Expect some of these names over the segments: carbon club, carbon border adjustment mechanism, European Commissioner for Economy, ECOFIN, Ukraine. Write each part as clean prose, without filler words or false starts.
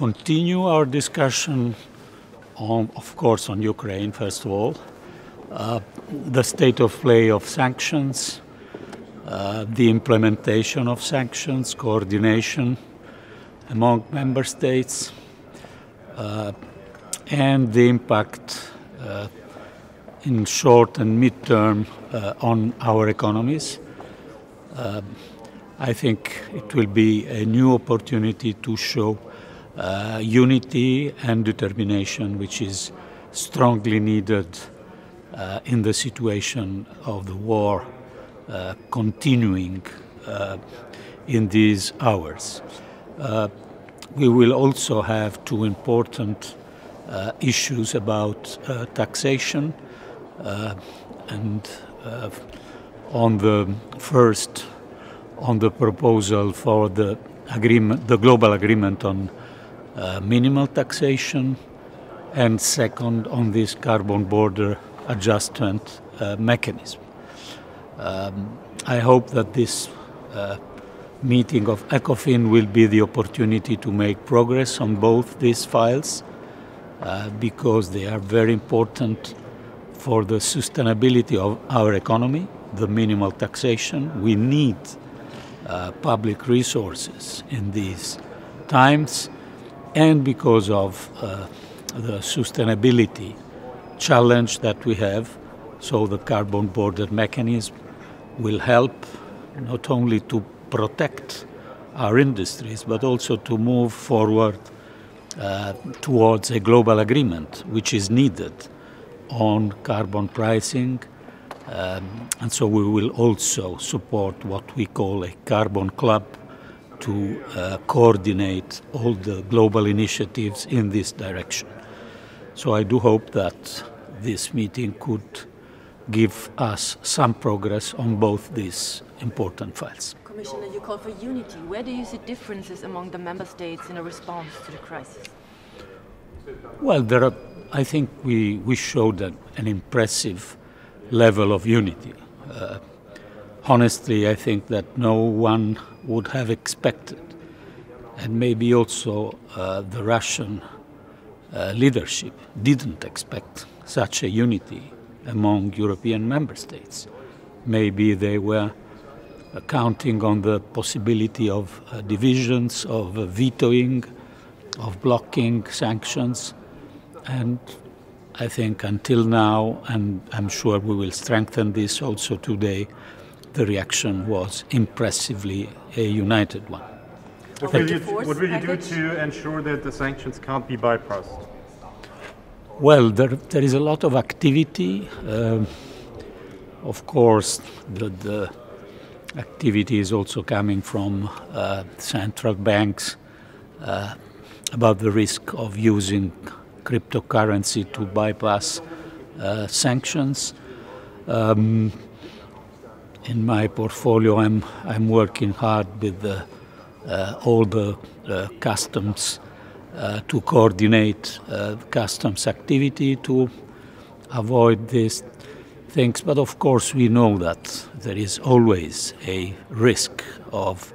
continue our discussion on, of course, on Ukraine, first of all, the state of play of sanctions, the implementation of sanctions, coordination among member states, and the impact in short and mid-term on our economies. I think it will be a new opportunity to show unity and determination, which is strongly needed in the situation of the war continuing in these hours. We will also have two important issues about taxation, and on the first, on the proposal for the agreement, the global agreement on minimal taxation, and second, on this carbon border adjustment mechanism. I hope that this meeting of ECOFIN will be the opportunity to make progress on both these files, because they are very important for the sustainability of our economy, the minimal taxation. We need public resources in these times, and because of the sustainability challenge that we have, so the carbon border mechanism will help not only to protect our industries but also to move forward towards a global agreement which is needed on carbon pricing. And so we will also support what we call a carbon club to coordinate all the global initiatives in this direction. So I do hope that this meeting could give us some progress on both these important files. Commissioner, you call for unity. Where do you see differences among the member states in a response to the crisis? Well, there are, I think we showed an impressive level of unity. Honestly, I think that no one would have expected, and maybe also the Russian leadership didn't expect such a unity among European member states. Maybe they were counting on the possibility of divisions, of vetoing, of blocking sanctions, and I think until now, and I'm sure we will strengthen this also today, the reaction was impressively a united one. What will you do to ensure that the sanctions can't be bypassed? Well, there is a lot of activity. Of course, the activity is also coming from central banks about the risk of using cryptocurrency to bypass sanctions. In my portfolio, I'm working hard with all the customs to coordinate customs activity to avoid these things. But of course, we know that there is always a risk of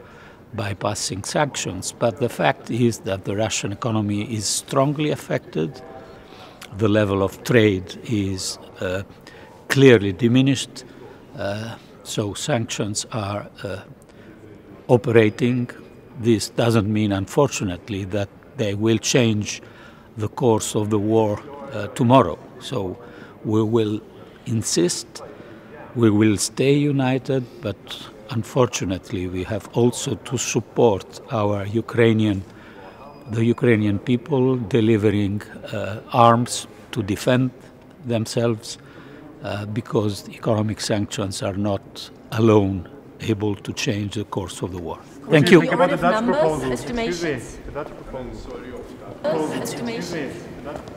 bypassing sanctions, but the fact is that the Russian economy is strongly affected. The level of trade is clearly diminished, so sanctions are operating. This doesn't mean, unfortunately, that they will change the course of the war tomorrow. So we will insist, we will stay united, but unfortunately, we have also to support our the Ukrainian people, delivering arms to defend themselves, because the economic sanctions are not alone able to change the course of the war. Thank you. What about the Dutch proposal? Estimations.